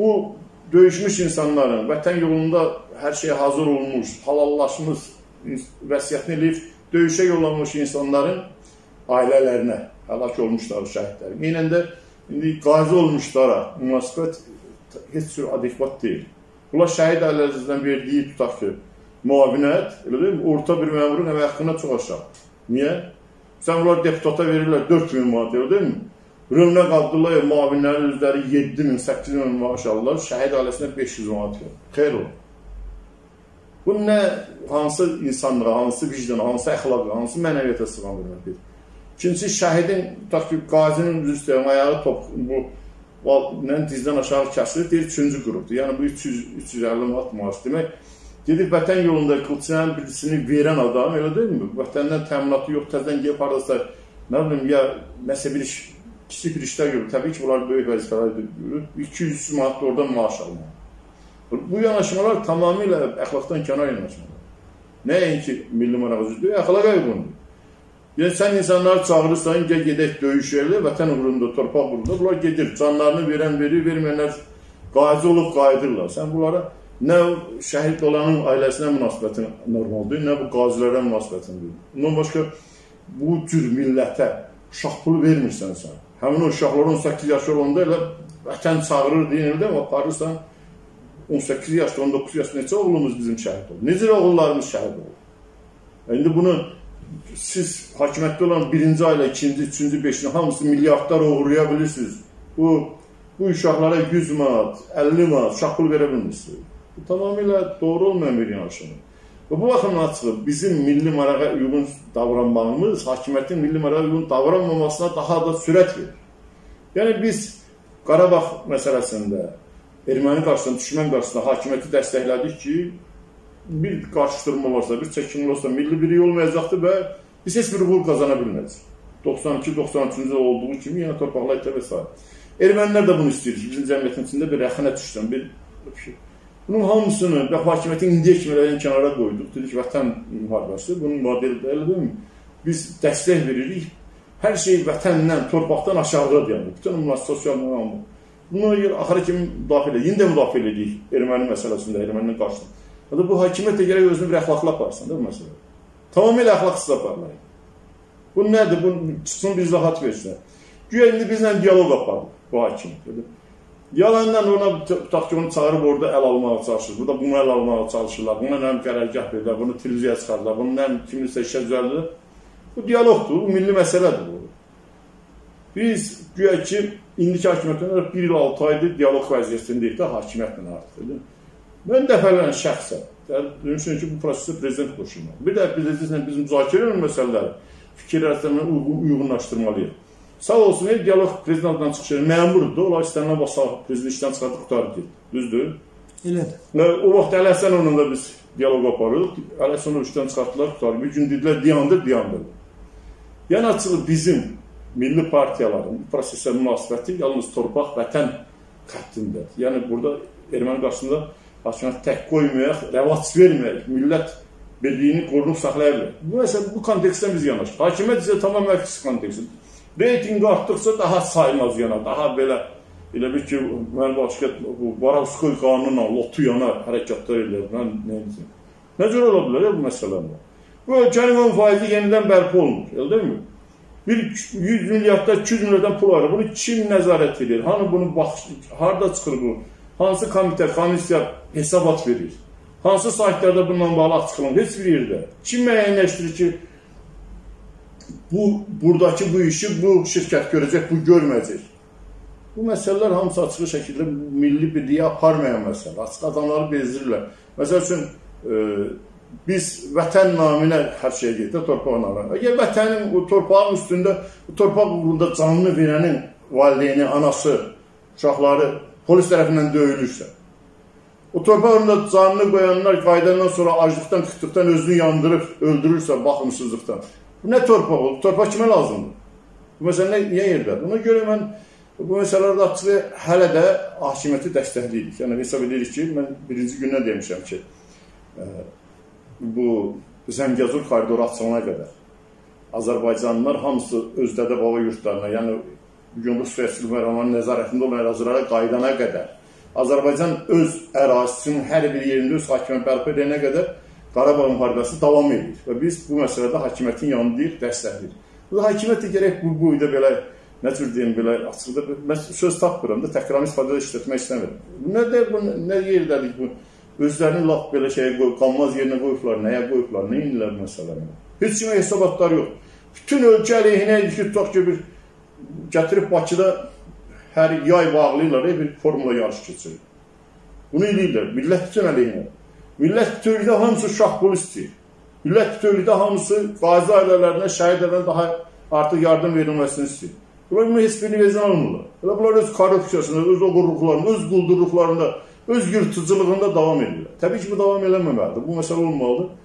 bu döyüşmüş insanların, vətən yolunda hər şeyə hazır olmuş, halallaşmış, vəsiyyətini eləyib döyüşə yollanmış insanların ailələrinə, həlak olmuşlar şəhidlər. Eynən də indi qazi olmuşlara münasibət heç cür adekvat deyil. Bunlar şəhid ailələrindən verdiyi, tutaq ki, müavinət, elə deyil mi? Orta bir məmurun həmə haqqına çox aşağı. Niyə? Sən bunlar deputata verirlər 4000 manat, elə deyil mi? Rövnə Abdullayev müavinlərin özləri 7000, 8000 maaş alırlar, şəhid ailəsinə 500 manat verir. Xeyr olur. Bu nə, hansı insanlığa, hansı vicdana, hansı əxlaqa, hansı mənəviyyətə sığandırmaqdır. İkincisi, şəhidin, tutaq ki, qazinin düz üstəyəm, ayağı top, bu, dizdən aşağı kəsilir, deyir, üçüncü qrupdur. Yəni, bu 350 manat maaş demək. Dedik, vətən yolunda qılçıların birisini verən adam, elə deyilmi? Vətəndən təminatı yox, təzdən gəlib haradasa, nə bilim, ya məsələ bir iş, kiçik bir işlər görür. Təbii ki, bunlar böyük vəzifələr görür. 200-300 manatda oradan maaş almalı. Bu yanaşmalar tamamilə əxlaqdan kənar yanaşmalar. Nəyin ki, milli maraq üzrə, əxlaqa uyğundur. Yəni, sən insanları çağırırsan, gəl gedək döyüşərlər, vətən uğrunda, torpaq uğrunda, bunlar gedir. Canlarını verən verir, verməyənlər qazi olub qayıdırlar. Sən bunlara nə şəhid olanın ailəsinə münasibətin normaldır, nə bu qazilərə münasibətindir. Bundan başqa, bu cür millətə uşaq pulu vermirsən sən. Həmin o uşaqlar 18 yaşı olanda elə vətən çağırır deyil, elə aparırsan 18 yaşda, 19 yaşda neçə oğlumuz bizim şəhid olur? Necə oğullarımız şəhid olur? İndi bunu siz hakimiyyətdə olan birinci ailə, ikinci, üçüncü, beşinci hamısı milyardlar uğraya bilirsiniz. Bu uşaqlara 100 manat, 50 manat uşaq pulu verə bilmirsiniz. Bu tamamilə doğru olmayan bir yanaşmadır. Bu baxımdan açıqdır, bizim milli marağa uyğun davranmamız, hakimiyyətin milli marağa uyğun davranmamasına daha da sürət verir. Yəni, biz Qarabağ məsələsində, erməni qarşısında, düşmən qarşısında hakimiyyəti dəstəklədik ki, bir qarşıdurma olarsa, bir çəkim olarsa, milli biri olmayacaqdır və biz heç bir uğur qazana bilməyəcək. 92-93-cü olduğu kimi, yəni torpaqla itə və s. Ermənilər də bunu istəyir ki, bizim cəmiyyətin içində bir rəxinə düşsən, bir şey. Bunun hamısını və hakimiyyətin indiyə kimi kənara qoyduq, dedik vətən müharibəsidir, bunun modelidir, elə deyilmi? Biz dəstək veririk, hər şey vətəndən, torpaqdan aşağıdadır, yəni, bütün bunlar sosial mühəmə. Bunu axarı kimi müdafiə edirik, yeni də müdafiə edirik erməni məsələsində, erməninin qarşısında. Yəni, bu hakimiyyət də gərək özünü bir əxlaqla aparsan, deyil mi məsələ? Tamamilə əxlaqsız aparmayın. Bu nədir? Çıxsın bir izahat versin. Güya indi bizlə diyalog apardık bu hakimiyyət. Yalandan ona taktiğini çağırıb orada əl almağa çalışır, burada bunu əl almağa çalışırlar, buna nəm qərargah verirlər, bunu televiziyaya çıxarırlar, bunu nəm kiminsə işə düzəldir. Bu diyalogdur, bu milli məsələdir. Biz güya ki, indiki hakimiyyətdən olaraq 1 il 6 aydır diyalog vəziyyətindəyik də hakimiyyətlə artıq. Mən dəfələn şəxsən, düşünün ki, bu prosesi prezident qoşulmalı. Bir də prezidentinə bizim müzakirə edilən məsələləri fikirlərinə uyğunlaşdırmalıyıq. Sağ olsun, ev diyalog prezidentdən çıxışır, məmurdur, olar istənilən basaq, prezident işdən çıxartı qutardır, düzdür. Elədir. O vaxt Ələsən onunla biz diyalog aparırıq, Ələsən onu işdən çıxartdılar, qutardır. Bir gün dedilər, diyandır, diyandır. Yəni, açılı bizim milli partiyaların prosesə münasibəti yalnız torpaq vətən xəttindədir. Yəni, burada erməni qarşısında hakimiyyət tək qoymayaq, rəvac verməyək, millət birliyini qorunub saxlaya bilir. Məsələn, bu kontekstdən biz yanaşıq. Hakimiyyət isə tamam əksi kontekstdir. Reytingi artdıqca daha saymaz yana, daha belə, elə bir ki, mən başqa, Varavskoy qanunla, lotu yana hərəkətlər eləyir, nəyəcəm. Nə cür ola bilər, ya bu məsələndə? Bu ölkənin 10% yenidən bərpa olunur, elə deyilmi? 100 milyardda, 200 milyarddan pul ayrı, bunu kim nəzarət edir? Hanı bunu baxışır, harada çıxır bu? Hansı komitə, komissiya hesabat verir? Hansı saytlarda bundan bağlı açıqlanır? Heç bir yerdə. Kim müəyyənləşdirir ki, buradakı bu işi bu şirkət görəcək, bu görməyəcək. Bu məsələlər hamısı açıqı şəkildə milli birliyə aparmayan məsələ. Açıq adamları bezdirirlər. Məsəl üçün, biz vətən naminə hər şeyə gedir, torpağın alanına. Əgər vətənin, torpağın üstündə, torpaq uğrunda canını verənin valideyni, anası, uşaqları polis tərəfindən döyülürsə, o torpaq uğrunda canını qoyanlar qaydandan sonra aclıqdan, qıtlıqdan özünü yandırıb, öldürürsə, baxımsızlıqdan. Bu nə torpaq olur? Torpaq kimə lazımdır? Bu məsələ niyə yerdədir? Buna görə mən bu məsələlərdə açıqı hələ də hakimiyyəti dəstəkləyirik. Yəni, hesab edirik ki, mən birinci gündən demişəm ki, bu Zəngəzur koridoru açılana qədər Azərbaycanlılar hamısı öz dədə-baba yurtlarına, yəni bugün Rusya Silvəramanın nəzarətində olan ərazilərə qaydana qədər Azərbaycan öz ərazisinin hər bir yerində öz hakimiyyət bərpa edənə qədər Qarabağ müharibəsi davam edir. Və biz bu məsələdə hakimiyyətin yanındayıq, dəstəkləyir. Bu hakimiyyət də gərək bu boyda belə, nə tür deyim, belə açıqda, mən söz tapmıram da, təkrar istifadə işlətmək istəmirəm. Nə yerdədir bu? Özlərini laf belə şeyə qoyub, qalmaz yerinə qoyublar, nəyə qoyublar, nə indirlər məsələmə? Heç kimi hesabatlar yox. Bütün ölkə əleyhinə ilişki tutaq ki, gətirib Bakıda hər yay bağlayırlar, bir formula yarışı keçirir. Bunu eləyirlər, millət bütün əleyhinə. Millət bütövlükdə hamısı şahbol istəyir. Millət bütövlükdə hamısı qazi ailələrinə, şəhidlərinə daha artıq yardım verilməsini istəyir. Bunlar bunu heç birini vezən almırlar. Bunlar öz korrupsiyasında, öz oğurluqlarında, öz quldurluqlarında, öz yırtıcılığında davam edirlər. Təbii ki, bu davam eləməməlidir. Bu məsələ olmalıdır.